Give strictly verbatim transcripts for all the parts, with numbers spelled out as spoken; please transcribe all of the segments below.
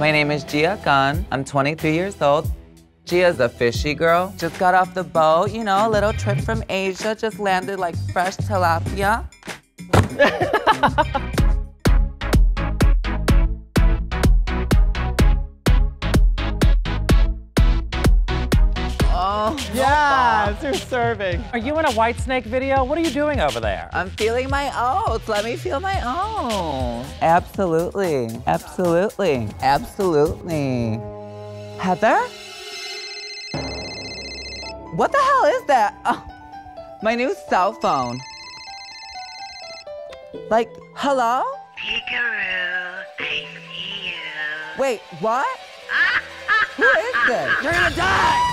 My name is Gia Gunn. I'm twenty-three years old. Gia's a fishy girl. Just got off the boat, you know, a little trip from Asia. Just landed like fresh tilapia. Oh, yes, you're serving. Are you in a Whitesnake video? What are you doing over there? I'm feeling my oats. Let me feel my oats. Absolutely, absolutely, absolutely. Heather? What the hell is that? Oh, my new cell phone. Like, hello? Peekaroo, I see you. Wait, what? Who is this? You're gonna die!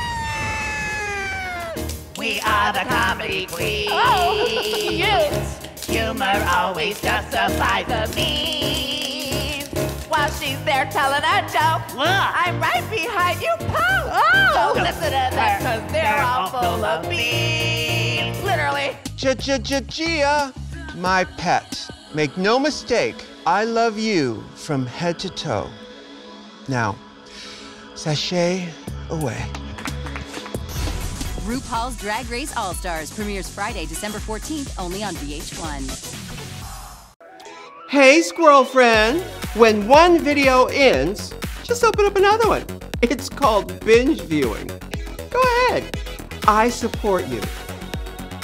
We are the comedy queens. Oh, yes. Humor always justifies the memes. While she's there telling a joke, Look. I'm right behind you, pal. Oh, don't listen to them, cause they're, they're all full of memes. Literally. Gia, my pet. Make no mistake, I love you from head to toe. Now, sashay away. RuPaul's Drag Race All Stars premieres Friday, December fourteenth, only on V H one. Hey, squirrel friend. When one video ends, just open up another one. It's called binge viewing. Go ahead. I support you.